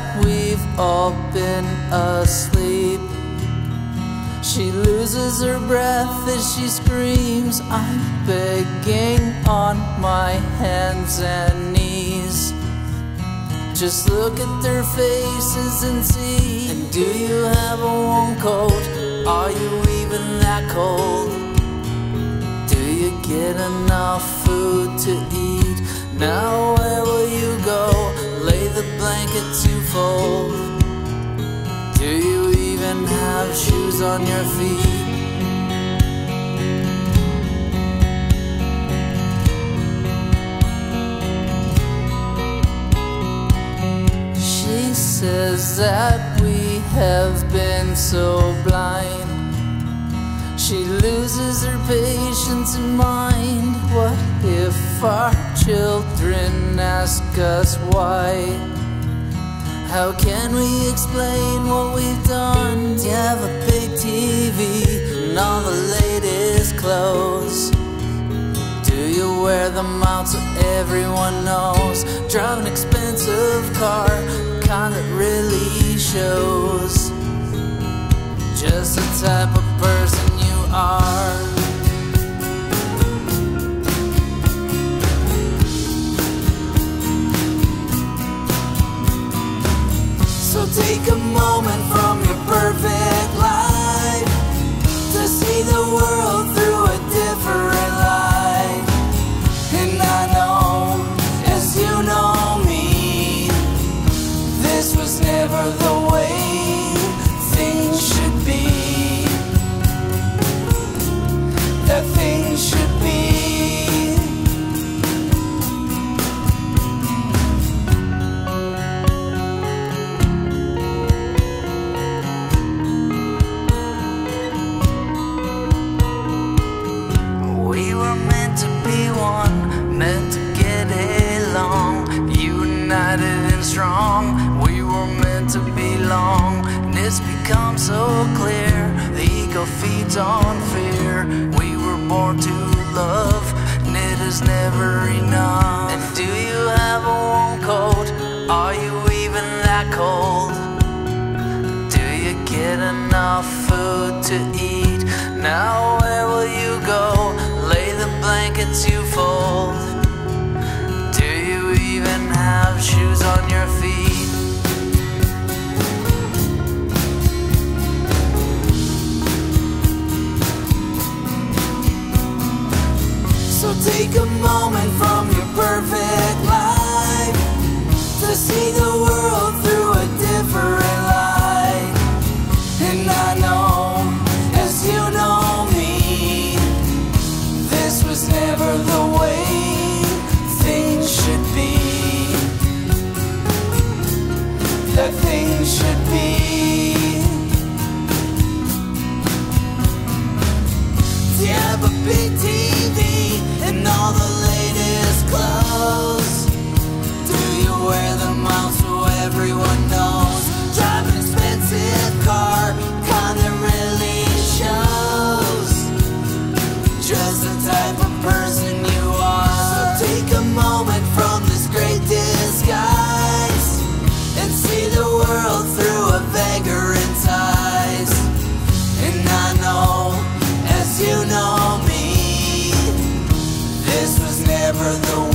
that we've all been asleep. She loses her breath as she screams. I'm begging on my hands and knees. Just look at their faces and see. And do you have a warm coat? Are you even that cold? Do you get enough food to eat? Now where will you go? Lay the blanket to fold. Do you even have shoes on your feet? She says that we have been so blind. She loses her patience and mind. What if our children ask us why? How can we explain what we've done? Do you have a big TV and all the latest clothes? Do you wear them out so everyone knows? Drive an expensive car, kind of really shows just the type of person you are. So take a moment from your perfect life to see the world through a different light. And I know, as you know me, this was never the way things should be. That things should be. We were meant to be one, meant to get along, united and strong. We were meant to belong, and it's become so clear. The ego feeds on fear. We born to love, and it is never enough. And do you have a warm coat? Are you even that cold? Do you get enough food to eat? Now where will you go? Lay the blankets you fold. Do you even have shoes on your feet? Take a moment from your perfect life to see the world through a different light. And I know, as you know me, this was never the way things should be. That things should be. Do you have a big TV? And all the latest clothes. Do you wear them out so everyone knows? Drive an expensive car, kinda really shows just the type of person you are. So take a moment from this great disguise and see the world through a vagrant's eyes. And I know, as you know me, this was never the